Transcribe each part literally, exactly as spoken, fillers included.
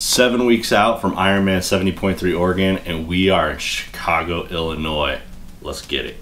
Seven weeks out from Ironman seventy point three Oregon, and we are in Chicago, Illinois. Let's get it.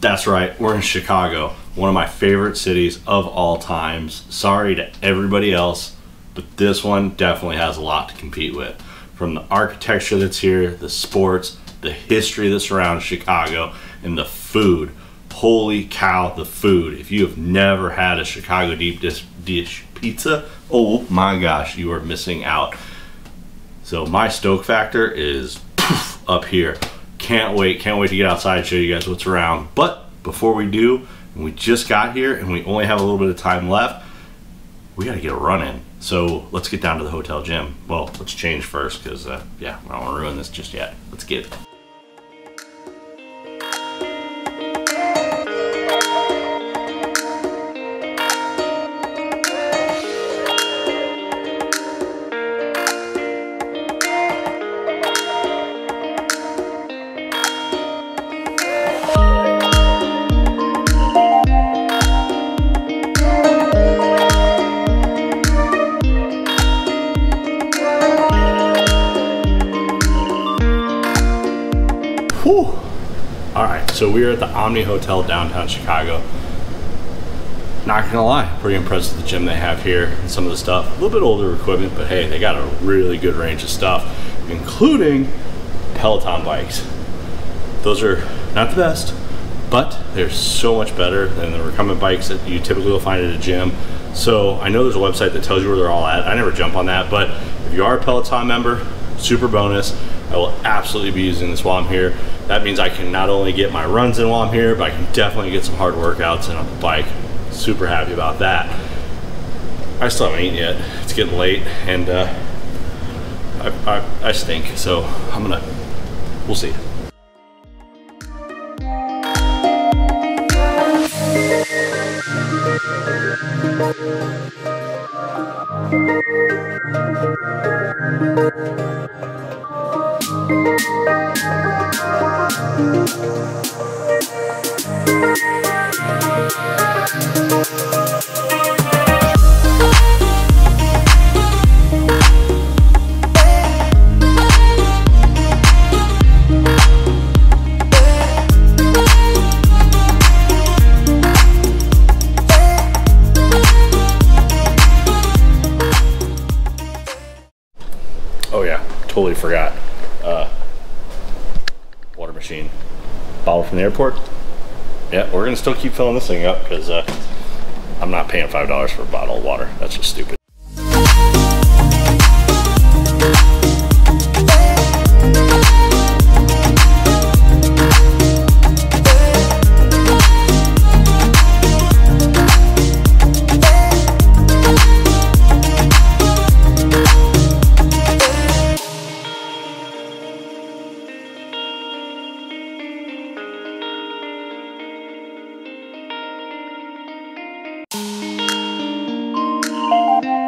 That's right, we're in Chicago, one of my favorite cities of all times. Sorry to everybody else, but this one definitely has a lot to compete with. From the architecture that's here, the sports, the history that surrounds Chicago, and the food. Holy cow, the food. If you have never had a Chicago deep dish pizza, oh my gosh, you are missing out. So my stoke factor is poof, up here. Can't wait, can't wait to get outside and show you guys what's around. But before we do, we just got here and we only have a little bit of time left. We gotta get a run in. So let's get down to the hotel gym. Well, let's change first because uh, yeah, I don't wanna ruin this just yet. Let's get it. So we are at the Omni Hotel downtown Chicago. Not gonna lie, pretty impressed with the gym they have here and some of the stuff. A little bit older equipment, but hey, they got a really good range of stuff, including Peloton bikes. Those are not the best, but they're so much better than the recumbent bikes that you typically will find at a gym. So I know there's a website that tells you where they're all at. I never jump on that, but if you are a Peloton member, super bonus. I will absolutely be using this while I'm here. That means I can not only get my runs in while I'm here, but I can definitely get some hard workouts in on the bike. Super happy about that. I still haven't eaten yet. It's getting late and uh, I, I, I stink, so I'm gonna, we'll see. Oh yeah, totally forgot. Uh, water machine. Bottle from the airport. Yeah, we're gonna still keep filling this thing up because uh, I'm not paying five dollars for a bottle of water. That's just stupid. Bye.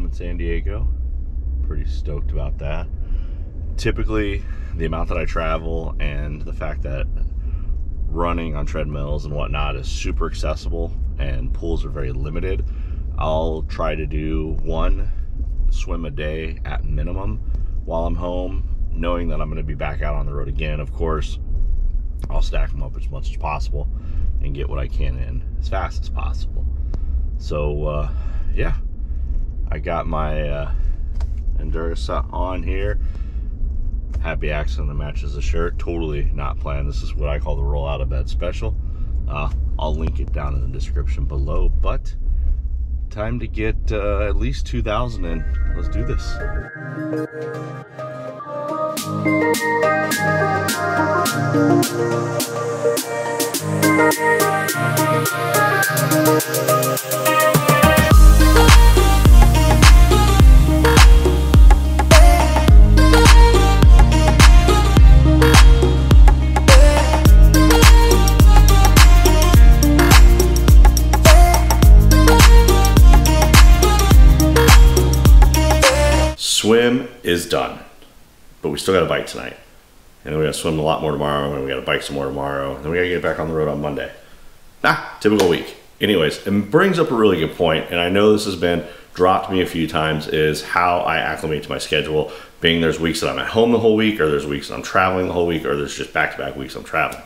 home in San Diego. Pretty stoked about that. Typically, the amount that I travel and the fact that running on treadmills and whatnot is super accessible and pools are very limited, I'll try to do one swim a day at minimum while I'm home, knowing that I'm going to be back out on the road again. Of course, I'll stack them up as much as possible and get what I can in as fast as possible. So uh, yeah, I got my uh, Endureus on here. Happy accident that matches the shirt. Totally not planned. This is what I call the roll out of bed special. Uh, I'll link it down in the description below, but time to get uh, at least two thousand in. Let's do this. Swim is done, but we still got to bike tonight, and then we got to swim a lot more tomorrow, and we got to bike some more tomorrow, and then we got to get back on the road on Monday. Ah, typical week. Anyways, it brings up a really good point, and I know this has been dropped me a few times, is how I acclimate to my schedule, being there's weeks that I'm at home the whole week, or there's weeks that I'm traveling the whole week, or there's just back-to-back weeks I'm traveling.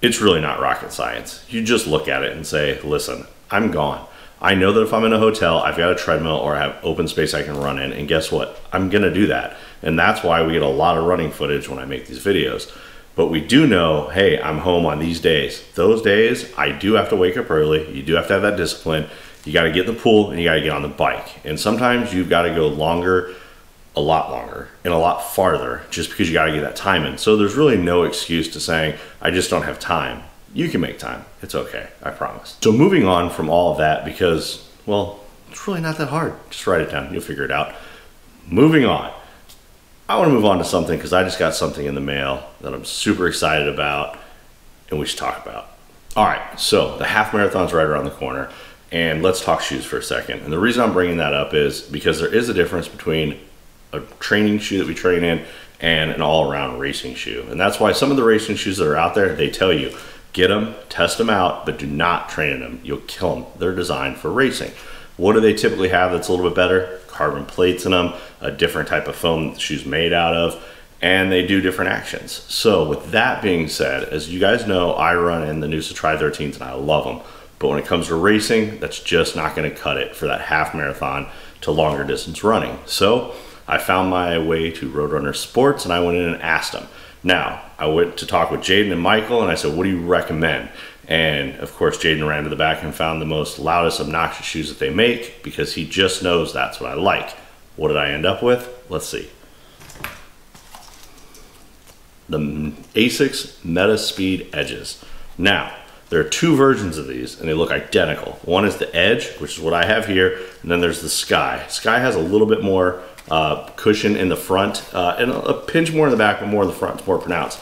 It's really not rocket science. You just look at it and say, listen, I'm gone. I know that if I'm in a hotel, I've got a treadmill or I have open space I can run in, and guess what? I'm gonna do that. And that's why we get a lot of running footage when I make these videos. But we do know, hey, I'm home on these days. Those days, I do have to wake up early. You do have to have that discipline. You gotta get in the pool and you gotta get on the bike. And sometimes you've gotta go longer, a lot longer and a lot farther, just because you gotta get that time in. So there's really no excuse to saying, I just don't have time. You can make time. It's okay, I promise. So moving on from all of that, because, well, it's really not that hard. Just write it down, you'll figure it out. Moving on. I wanna move on to something, because I just got something in the mail that I'm super excited about and we should talk about. All right, so the half marathon's right around the corner, and let's talk shoes for a second. And the reason I'm bringing that up is because there is a difference between a training shoe that we train in and an all-around racing shoe. And that's why some of the racing shoes that are out there, they tell you, get them, test them out, but do not train in them. You'll kill them. They're designed for racing. What do they typically have that's a little bit better? Carbon plates in them, a different type of foam that the shoe's made out of, and they do different actions. So with that being said, as you guys know, I run in the Noosa Tri thirteens and I love them. But when it comes to racing, that's just not gonna cut it for that half marathon to longer distance running. So I found my way to Roadrunner Sports and I went in and asked them. Now, I went to talk with Jaden and Michael and I said, what do you recommend? And of course, Jaden ran to the back and found the most loudest, obnoxious shoes that they make, because he just knows that's what I like. What did I end up with? Let's see. The ASICS Metaspeed Edges. Now, there are two versions of these and they look identical. One is the Edge, which is what I have here, and then there's the Sky. Sky has a little bit more Uh, cushion in the front uh, and a pinch more in the back, but more in the front, it's more pronounced.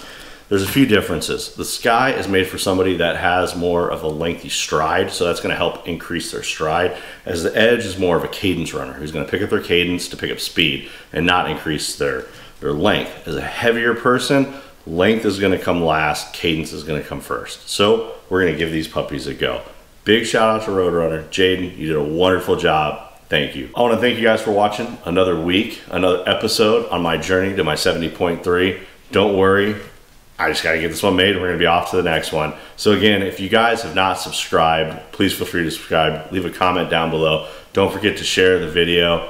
There's a few differences. The Sky is made for somebody that has more of a lengthy stride, so that's going to help increase their stride, as the Edge is more of a cadence runner who's going to pick up their cadence to pick up speed and not increase their, their length. As a heavier person, length is going to come last, cadence is going to come first. So we're going to give these puppies a go. Big shout out to Roadrunner. Jaden, you did a wonderful job. Thank you. I want to thank you guys for watching another week, another episode on my journey to my seventy point three. Don't worry, I just got to get this one made. We're going to be off to the next one. So again, if you guys have not subscribed, please feel free to subscribe. Leave a comment down below. Don't forget to share the video.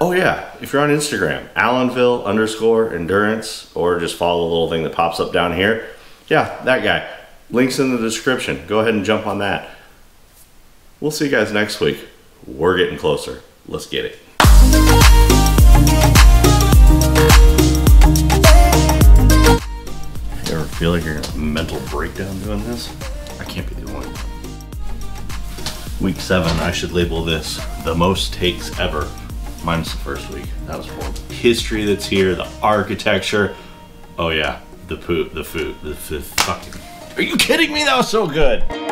Oh yeah, if you're on Instagram, AllenVille underscore Endurance, or just follow the little thing that pops up down here. Yeah, that guy. Link's in the description. Go ahead and jump on that. We'll see you guys next week. We're getting closer. Let's get it. You ever feel like you're gonna have a mental breakdown doing this? I can't be the only one. Week seven, I should label this the most takes ever. Minus the first week. That was horrible. History that's here, the architecture. Oh yeah, the poop, the food, the, the fucking. Are you kidding me? That was so good.